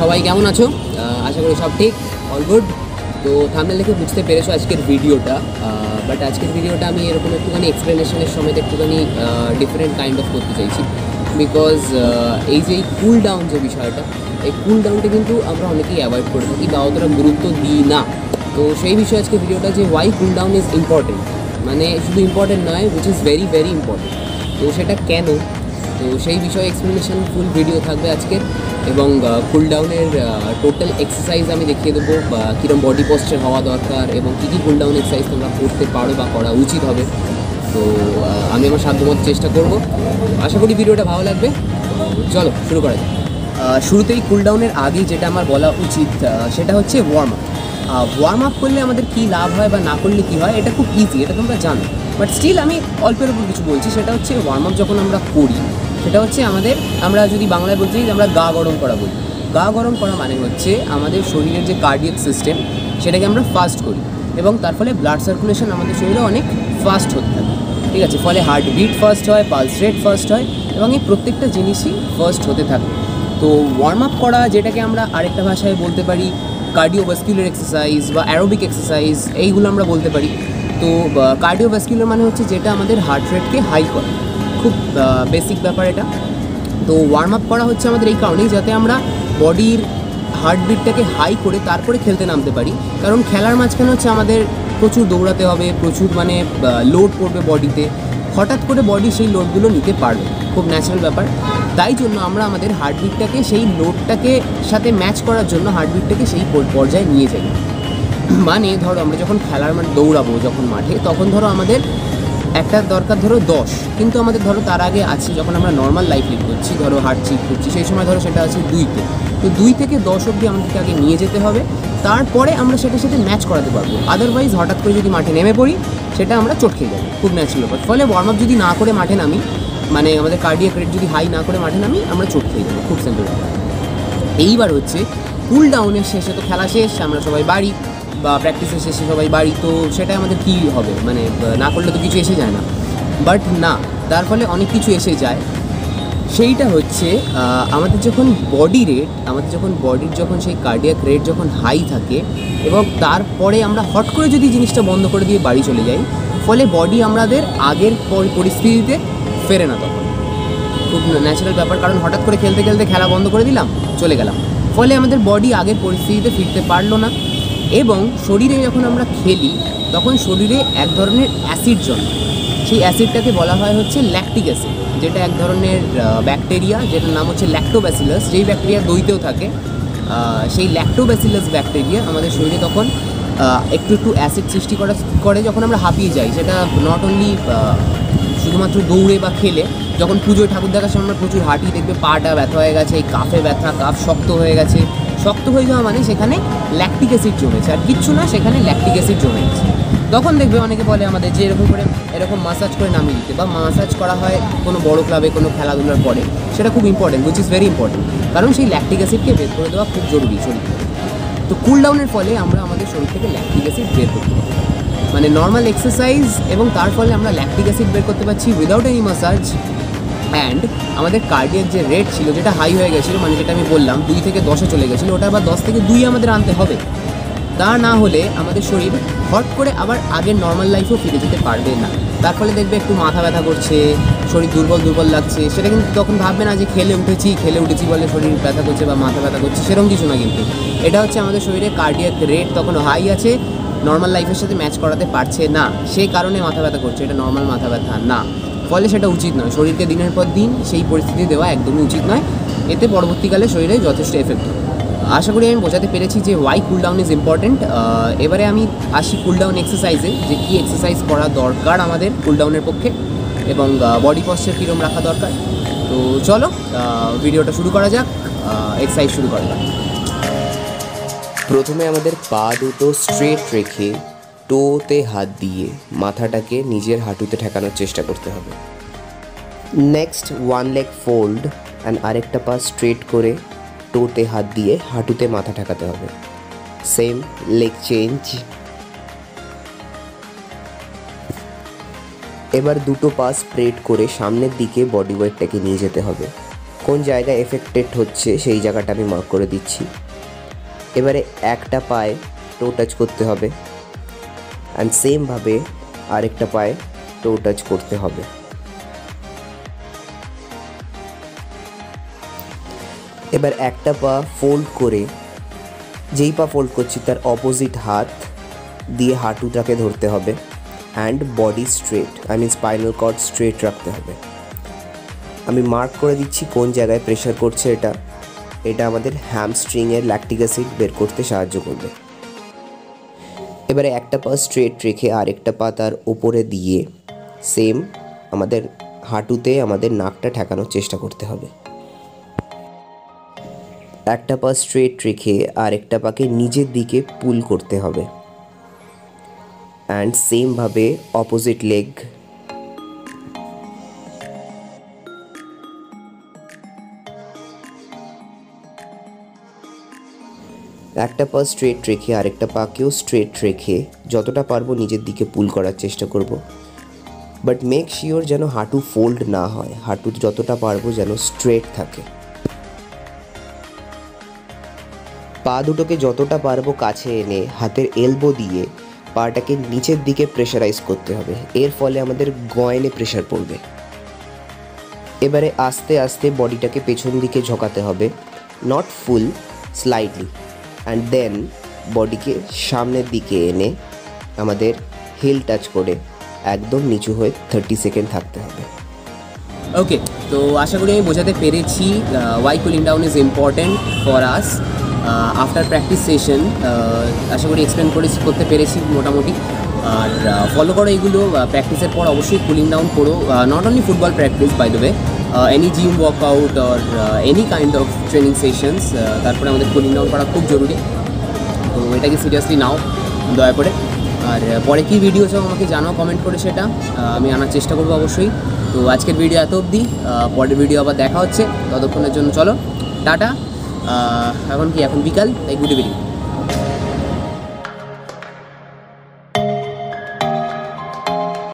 सबाई केमन आछो आशा करी सब ठीक अल गुड। तो थामनेल देखे बुझते पेरेछो आजकेर भिडियोटा। बाट आजकेर भिडियोटा आमि एरकम एकटुखानि एक्सप्लेनेशनेर समेत एकटुखानि डिफरेंट काइंड अफ करते चाइछि, बिकज एई जे कूल डाउन जो विषयटा, एई कूल डाउनटा किन्तु आमरा अनेकेई अवॉइड करी थाकि बा अतटा गुरुत्व दिई ना। तो सेई विषये आजकेर भिडियोटा जे why cool down is important, माने शुधु इम्पोर्टेंट नय, which is very very important. तो सेटा केन, तो सेई विषये एक्सप्लेनेशन फुल भिडियो थाकबे आजकेर। एवं कूल डाउनेर टोटल एक्सरसाइज आमी देखिए देव कीरम बडी पोस्चर हवा दरकार एवं की कूल डाउन एक्सरसाइज तुम्हारा करते पारो बा करा उचित होबे। तो आमी आमार साध्यमतो चेष्टा करब। आशा करी भिडियोटा भालो लागबे। चलो शुरू करा जाक। शुरूतेई कूल डाउनेर आगे जेटा आमार बला उचित सेटा होच्छे वार्म अप। वार्म आप करले आमादेर की लाभ हय बा ना करले की हय एटा खूब इजी, एटा तोमरा जानो, बाट स्टिल आमी अल्पेर ओपर किछु बोलछि। सेटा होच्छे वार्म आप जखन आमरा करी সেটা হচ্ছে আমাদের, আমরা যদি বাংলায় বলতে চাই আমরা গা গরম করা বলি। গা গরম করা মানে হচ্ছে আমাদের শরীরের যে কার্ডিয়াক সিস্টেম সেটাকে আমরা ফাস্ট করি এবং তার ফলে ব্লাড সার্কুলেশন আমাদের শরীরে অনেক ফাস্ট হতে থাকে, ঠিক আছে। ফলে হার্টবিট ফাস্ট হয়, পালস রেট ফাস্ট হয় এবং এই প্রত্যেকটা জিনিসই ফাস্ট হতে থাকে। তো ওয়ার্ম আপ করা, যেটাকে আমরা আরেকটা ভাষায় বলতে পারি কার্ডিওভাস্কুলার এক্সারসাইজ বা অ্যারোবিক এক্সারসাইজ, এইগুলো আমরা বলতে পারি। তো কার্ডিওভাস্কুলার মানে হচ্ছে যেটা আমাদের হার্ট রেটকে হাই করে, খুব বেসিক ব্যাপার এটা। তো ওয়ার্ম আপ করা হচ্ছে আমাদের এই কারণেই যাতে আমরা বডির হার্টবিটটাকে হাই করে তারপরে খেলতে নামতে পারি, কারণ খেলার মাঝখানে হচ্ছে আমাদের প্রচুর দৌড়াতে হবে, প্রচুর মানে লোড পড়বে বডিতে, হঠাৎ করে বডি সেই লোডগুলো নিতে পারবে, খুব ন্যাচারাল ব্যাপার। তাই জন্য আমরা আমাদের হার্টবিটটাকে সেই লোডটাকে সাথে ম্যাচ করার জন্য হার্টবিটটাকে সেই পর্যায়ে নিয়ে যাই। মানে ধরো আমরা যখন খেলার মাঠে দৌড়াবো, যখন মাঠে, তখন ধরো আমাদের একটা দরকার ধরো 10, কিন্তু আমাদের ধরো তার আগে আছে যখন আমরা নর্মাল লাইফ লিড করছি, ধরো হার্টচিট করছি, সেই সময় ধরো সেটা আছে 2-তে। তো 2 থেকে 10 অবধি আমাদেরকে আগে নিয়ে যেতে হবে, তারপরে আমরা সেটার সাথে ম্যাচ করাতে পারবো। আদারওয়াইজ হঠাৎ করে যদি মাঠে নেমে পড়ি সেটা আমরা চটকে যাবো, খুব ন্যাচারাল ব্যাপার। ফলে ওয়ার্ম আপ যদি না করে মাঠে নামি, মানে আমাদের কার্ডিয়াক রেট যদি হাই না করে মাঠে নামি, আমরা চটকে যাবো, খুব সিম্পল। এইবার হচ্ছে কুল ডাউনের শেষে তো খেলা শেষ, আমরা সবাই বাড়ি বা প্র্যাকটিসের শেষে সবাই বাড়ি। তো সেটা আমাদের কী হবে, মানে না করলে তো কিছু এসে যায় না, বাট না, তার ফলে অনেক কিছু এসে যায়। সেইটা হচ্ছে আমাদের যখন বডি রেট, আমাদের যখন বডির যখন সেই কার্ডিয়াক রেট যখন হাই থাকে এবং তারপরে আমরা হট করে যদি জিনিসটা বন্ধ করে দিয়ে বাড়ি চলে যাই, ফলে বডি আমাদের আগের পরিস্থিতিতে ফেরে না, তখন খুব ন্যাচারাল ব্যাপার। কারণ হঠাৎ করে খেলতে খেলতে খেলা বন্ধ করে দিলাম, চলে গেলাম, ফলে আমাদের বডি আগের পরিস্থিতিতে ফিরতে পারলো না। এবং শরীরে যখন আমরা খেলি তখন শরীরে এক ধরনের অ্যাসিড জন্মে, সেই অ্যাসিডটাকে বলা হয় হচ্ছে ল্যাকটিক অ্যাসিড, যেটা এক ধরনের ব্যাকটেরিয়া, যেটার নাম হচ্ছে ল্যাক্টোব্যাসিলাস। যেই ব্যাকটেরিয়া দইতেও থাকে, সেই ল্যাক্টোব্যাসিলাস ব্যাকটেরিয়া আমাদের শরীরে তখন একটু একটু অ্যাসিড সৃষ্টি করে যখন আমরা হাঁপিয়ে যাই। সেটা নট অনলি শুধুমাত্র দৌড়ে বা খেলে, যখন পুজোয় ঠাকুর দেখার সময় আমরা প্রচুর হাঁটি, দেখবে পাটা ব্যথা হয়ে গেছে, এই কাফে ব্যথা, কাফ শক্ত হয়ে গেছে। শক্ত হয়ে যাওয়া মানে সেখানে ল্যাকটিক অ্যাসিড জমেছে, আর কিচ্ছু না, সেখানে ল্যাকটিক অ্যাসিড জমে গেছে। তখন দেখবে অনেকে বলে আমাদের যে এরকম করে এরকম মাসাজ করে নামিয়ে দিতে, বা মাসাজ করা হয় কোনো বড় ক্লাবে কোনো খেলাধুলার পরে, সেটা খুব important, which is very important, কারণ সেই ল্যাকটিক অ্যাসিডকে বের করে দেওয়া খুব জরুরি শরীর। তো কুল ডাউনের ফলে আমরা আমাদের শরীর থেকে ল্যাকটিক অ্যাসিড বের করতে পারি, মানে নর্মাল এক্সারসাইজ এবং তার ফলে আমরা ল্যাকটিক অ্যাসিড বের করতে পারছি উইদাউট এনি মাসাজ। অ্যান্ড আমাদের কার্ডিয়াক যে রেট ছিল যেটা হাই হয়ে গেছিলো, মানে যেটা আমি বললাম 2 থেকে 10-এ চলে গেছিলো, ওটা আবার 10 থেকে 2 আমাদের আনতে হবে, তা না হলে আমাদের শরীর হট করে আবার আগের নর্মাল লাইফেও ফিরে যেতে পারবে না। তার ফলে দেখবে একটু মাথা ব্যথা করছে, শরীর দুর্বল দুর্বল লাগছে, সেটা কিন্তু তখন ভাববে না যে খেলে উঠেছি বলে শরীর ব্যথা করছে বা মাথা ব্যথা করছে, সেরকম কিছু না। কিন্তু এটা হচ্ছে আমাদের শরীরে কার্ডিয়াক রেট তখন হাই আছে, নর্মাল লাইফের সাথে ম্যাচ করাতে পারছে না, সেই কারণে মাথা ব্যথা করছে। এটা নর্মাল মাথা ব্যথা না, ফলে সেটা উচিত নয়, শরীরকে দিনের পর দিন সেই পরিস্থিতি দেওয়া একদমই উচিত নয়, এতে পরবর্তীকালে শরীরে যথেষ্ট এফেক্ট হয়। আশা করি আমি বোঝাতে পেরেছি যে why cool down is important. এবারে আমি আসি কুল ডাউন এক্সারসাইজে, যে কী এক্সারসাইজ করা দরকার আমাদের কুল ডাউনের পক্ষে এবং বডি পশ্চার কীরকম রাখা দরকার। তো চলো ভিডিওটা শুরু করা যাক, এক্সারসাইজ শুরু করা যাক। প্রথমে আমাদের পা দুটো স্ট্রেট রেখে টোতে হাত দিয়ে মাথাটাকে নিজের হাঁটুতে ঠেকানোর চেষ্টা করতে হবে। Next one leg fold and আরেকটা পা স্ট্রেট করে টোতে হাত দিয়ে হাঁটুতে মাথা ঠেকাতে হবে। Same leg change. এবার দুটো পা স্প্রেড করে সামনের দিকে বডি ওয়েটটাকে নিয়ে যেতে হবে। कौन जगह एफेक्टेड होच्छे सेई जगहटा आमी मार्क करे दिच्छी। एबारे एकटा पाए टो टाच करते हबे एंड सेम भावे आरेकटा पाए टो टाच करते हबे। एबार एकटा पा फोल्ड करे जेई पा फोल्ड करछि तार अपोजिट हाथ दिए हाटुटाके धरते हबे and body straight I mean spinal cord straight रखते हबे। आमी मार्क करे दिच्छी कोन जगह प्रेशर करछे। एटा एटा आमादेर हैमस्ट्रिंग एर लैक्टिक एसिड बेर करते साहाज्य करबे। एबारे एकटा पा स्ट्रेट रेखे आरेकटा पा तार उपरे दिए सेम आमादेर हाटुते आमादेर नाकटा ठेकानोर चेष्टा करते हबे। एकटा पा स्ट्रेट रेखे आरेकटा पाके निजेर दिके पुल करते हबे एंड सेम भावे अपोजिट लेग। एकटा पा स्ट्रेट रेखे आरेकटा पाकेओ स्ट्रेट रेखे जतटा पारबो निजेर दिके पुल करार चेष्टा करब, बाट मेक शियोर जेन हाटू फोल्ड ना हय, हाटू जतटा पारबो जेन स्ट्रेट थाके। पा दुटोके जतटा पारबो काछे एने हातेर एल्बो दिए पाटाके नीचेर दिके प्रेशराइज करते हबे, एर फले आमादेर गयने प्रेशर पड़बे। एबारे आस्ते आस्ते बडिटाके पेछन दिके झोकाते हबे, not full, slightly, and then बडिके सामनेर दिके एने आमादेर हिल टाच करे एकदम नीचू हये 30 सेकेंड थाकते हबे। ओके, तो आशा करी आमी बोझाते पेरेछि why cooling down is important for us after practice session. आशा करी एक्सप्लेन करते पेरेछि मोटामुटी। और फलो करो एगुलो प्रैक्टिसर पर अवश्य कुलिंग डाउन करो। Not only football practice by the way, any gym workout or any kind of training sessions तारপরে আমাদের কুলিং ডাউন করা খুব জরুরি। তো এটাকে সিরিয়াসলি নাও দয়া করে। और पर कि भिडियो चाओ आमाके जानाओ कमेंट करे, सेटा आमी आनार चेष्टा करब अवश्यई। तो आजकेर भिडियो एत अब्दि, परेर भिडियो आबार देखा होच्छे। ततक्षणेर जोन्नो चलो टाटा। एखन बिकाल, ताई गुड इभिनिंग।